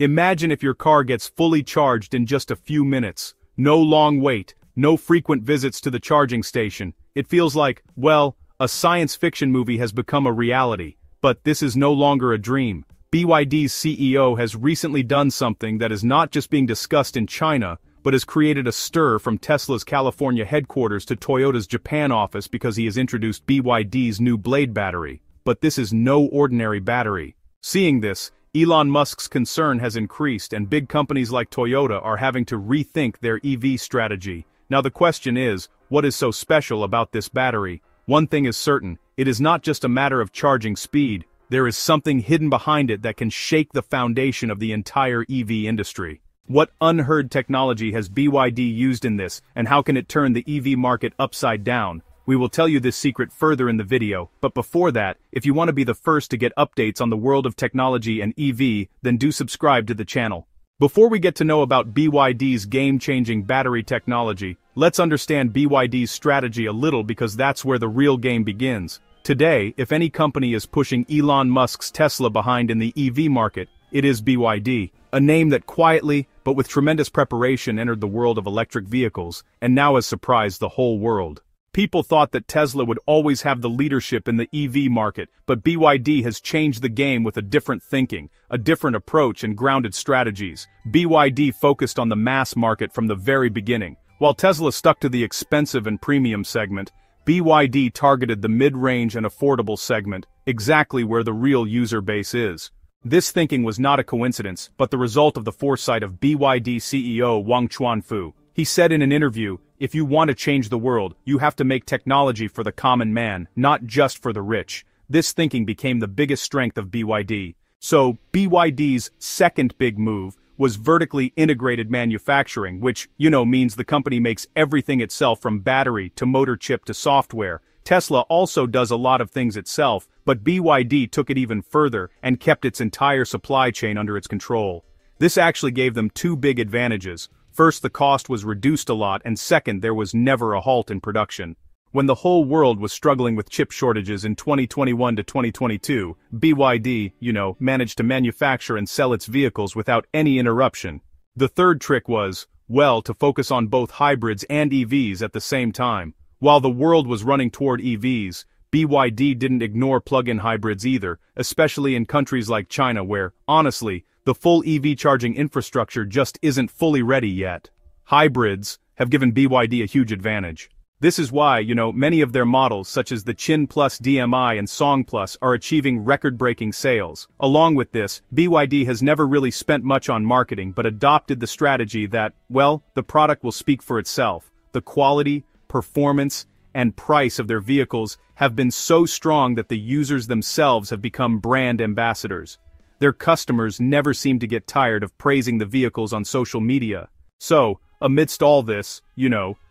Imagine if your car gets fully charged in just a few minutes. No long wait, no frequent visits to the charging station. It feels like, well, a science fiction movie has become a reality. But this is no longer a dream. BYD's CEO has recently done something that is not just being discussed in China, but has created a stir from Tesla's California headquarters to Toyota's Japan office because he has introduced BYD's new Blade battery. But this is no ordinary battery. Seeing this, Elon Musk's concern has increased, and big companies like Toyota are having to rethink their EV strategy. Now the question is, what is so special about this battery? One thing is certain, it is not just a matter of charging speed. There is something hidden behind it that can shake the foundation of the entire EV industry. What unheard technology has BYD used in this, and how can it turn the EV market upside down? We will tell you this secret further in the video, but before that, if you want to be the first to get updates on the world of technology and EV, then do subscribe to the channel. Before we get to know about BYD's game-changing battery technology, let's understand BYD's strategy a little, because that's where the real game begins. Today, if any company is pushing Elon Musk's Tesla behind in the EV market, it is BYD, a name that quietly, but with tremendous preparation, entered the world of electric vehicles, and now has surprised the whole world. People thought that Tesla would always have the leadership in the EV market, but BYD has changed the game with a different thinking, a different approach, and grounded strategies. BYD focused on the mass market from the very beginning. While Tesla stuck to the expensive and premium segment, BYD targeted the mid-range and affordable segment, exactly where the real user base is. This thinking was not a coincidence, but the result of the foresight of BYD CEO Wang Chuanfu. He said in an interview, "If you want to change the world, you have to make technology for the common man, not just for the rich." This thinking became the biggest strength of BYD. So, BYD's second big move was vertically integrated manufacturing, which, means the company makes everything itself, from battery to motor chip to software. Tesla also does a lot of things itself, but BYD took it even further and kept its entire supply chain under its control. This actually gave them two big advantages. First, the cost was reduced a lot, and second, there was never a halt in production. When the whole world was struggling with chip shortages in 2021 to 2022, BYD, managed to manufacture and sell its vehicles without any interruption. The third trick was, to focus on both hybrids and EVs at the same time. While the world was running toward EVs, BYD didn't ignore plug-in hybrids either, especially in countries like China where, honestly, the full EV charging infrastructure just isn't fully ready yet. Hybrids have given BYD a huge advantage. This is why, many of their models, such as the Qin plus DMi and Song plus, are achieving record-breaking sales. Along with this, BYD has never really spent much on marketing, but adopted the strategy that, the product will speak for itself. The quality, performance, and price of their vehicles have been so strong that the users themselves have become brand ambassadors. Their customers never seem to get tired of praising the vehicles on social media. So, amidst all this,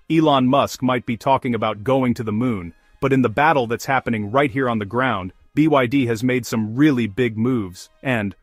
Elon Musk might be talking about going to the moon, but in the battle that's happening right here on the ground, BYD has made some really big moves. And,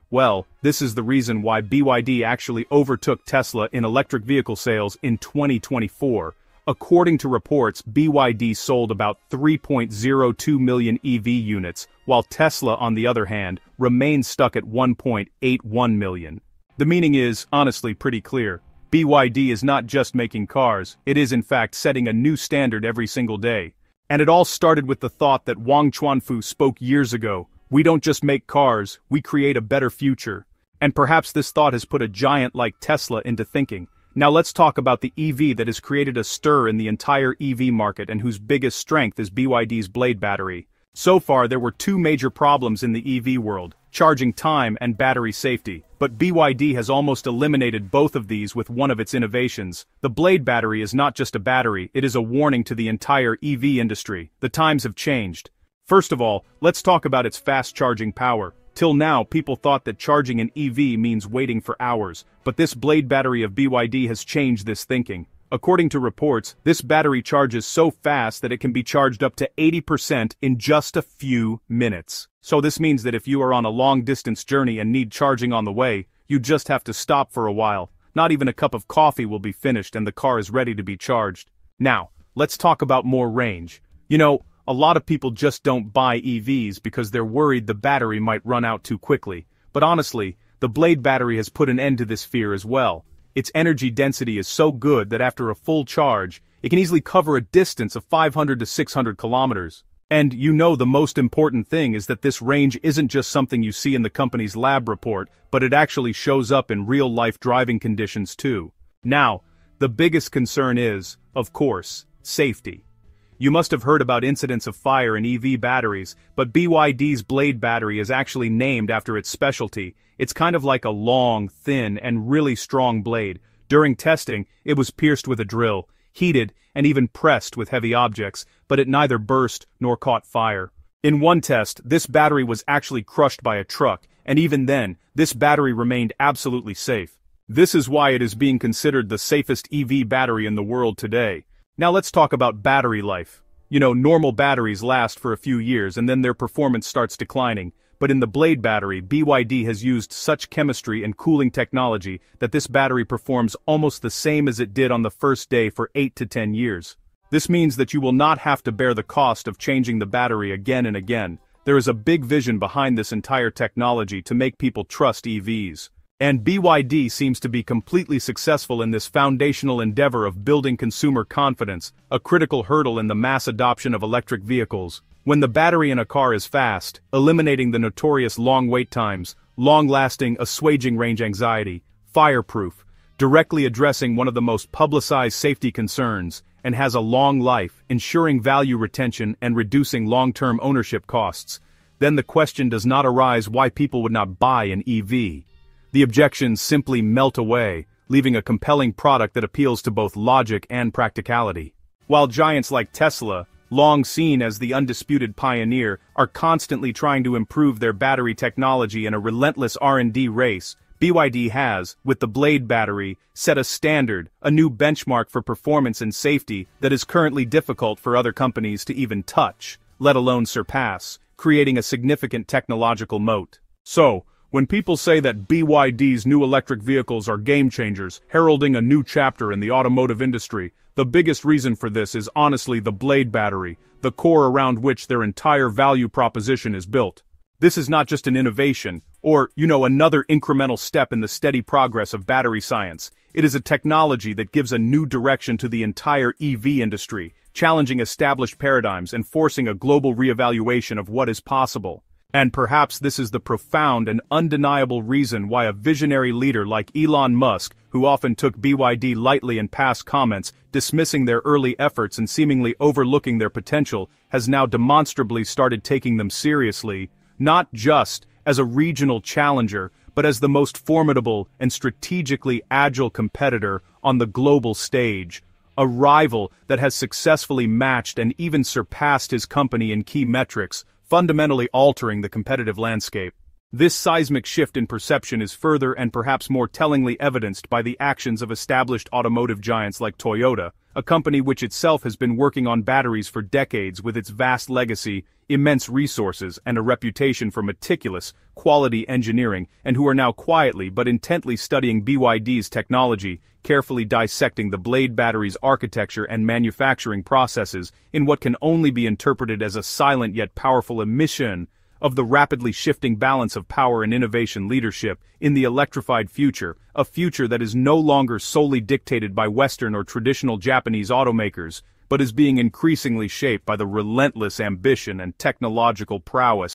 this is the reason why BYD actually overtook Tesla in electric vehicle sales in 2024. According to reports, BYD sold about 3.02 million EV units, while Tesla, on the other hand, remains stuck at 1.81 million. The meaning is, honestly, pretty clear. BYD is not just making cars, it is in fact setting a new standard every single day. And it all started with the thought that Wang Chuanfu spoke years ago: we don't just make cars, we create a better future. And perhaps this thought has put a giant like Tesla into thinking. Now let's talk about the EV that has created a stir in the entire EV market and whose biggest strength is BYD's Blade battery. So far, there were two major problems in the EV world: charging time and battery safety. But BYD has almost eliminated both of these with one of its innovations. The Blade battery is not just a battery, it is a warning to the entire EV industry. The times have changed. First of all, let's talk about its fast charging power. Till now, people thought that charging an EV means waiting for hours, but this Blade battery of BYD has changed this thinking. According to reports, this battery charges so fast that it can be charged up to 80% in just a few minutes. So this means that if you are on a long-distance journey and need charging on the way, you just have to stop for a while. Not even a cup of coffee will be finished and the car is ready to be charged. Now, let's talk about more range. A lot of people just don't buy EVs because they're worried the battery might run out too quickly. But honestly, The Blade battery has put an end to this fear as well. Its energy density is so good that after a full charge, it can easily cover a distance of 500 to 600 kilometers. And you know the most important thing is that this range isn't just something you see in the company's lab report, but it actually shows up in real-life driving conditions too. Now, the biggest concern is, of course, safety. You must have heard about incidents of fire in EV batteries, but BYD's Blade battery is actually named after its specialty. It's kind of like a long, thin, and really strong blade. During testing, it was pierced with a drill, heated, and even pressed with heavy objects, but it neither burst nor caught fire. In one test, this battery was actually crushed by a truck, and even then, this battery remained absolutely safe. This is why it is being considered the safest EV battery in the world today. Now let's talk about battery life. You know, normal batteries last for a few years and then their performance starts declining, but in the Blade battery, BYD has used such chemistry and cooling technology that this battery performs almost the same as it did on the first day for 8 to 10 years. This means that you will not have to bear the cost of changing the battery again and again. There is a big vision behind this entire technology to make people trust EVs. And BYD seems to be completely successful in this foundational endeavor of building consumer confidence, a critical hurdle in the mass adoption of electric vehicles. When the battery in a car is fast, eliminating the notorious long wait times, long-lasting, assuaging range anxiety, fireproof, directly addressing one of the most publicized safety concerns, and has a long life, ensuring value retention and reducing long-term ownership costs, then the question does not arise why people would not buy an EV. The objections simply melt away, leaving a compelling product that appeals to both logic and practicality. While giants like Tesla, long seen as the undisputed pioneer, are constantly trying to improve their battery technology in a relentless R&D race, BYD has, with the Blade battery, set a standard, a new benchmark for performance and safety that is currently difficult for other companies to even touch, let alone surpass, creating a significant technological moat. So, when people say that BYD's new electric vehicles are game changers, heralding a new chapter in the automotive industry, the biggest reason for this is honestly the Blade battery, the core around which their entire value proposition is built. This is not just an innovation, or, you know, another incremental step in the steady progress of battery science. It is a technology that gives a new direction to the entire EV industry, challenging established paradigms and forcing a global reevaluation of what is possible. And perhaps this is the profound and undeniable reason why a visionary leader like Elon Musk, who often took BYD lightly in past comments, dismissing their early efforts and seemingly overlooking their potential, has now demonstrably started taking them seriously, not just as a regional challenger, but as the most formidable and strategically agile competitor on the global stage, a rival that has successfully matched and even surpassed his company in key metrics, fundamentally altering the competitive landscape. This seismic shift in perception is further and perhaps more tellingly evidenced by the actions of established automotive giants like Toyota, a company which itself has been working on batteries for decades with its vast legacy, immense resources, and a reputation for meticulous, quality engineering, and who are now quietly but intently studying BYD's technology, carefully dissecting the Blade battery's architecture and manufacturing processes in what can only be interpreted as a silent yet powerful emission of the rapidly shifting balance of power and innovation leadership in the electrified future, a future that is no longer solely dictated by Western or traditional Japanese automakers, but is being increasingly shaped by the relentless ambition and technological prowess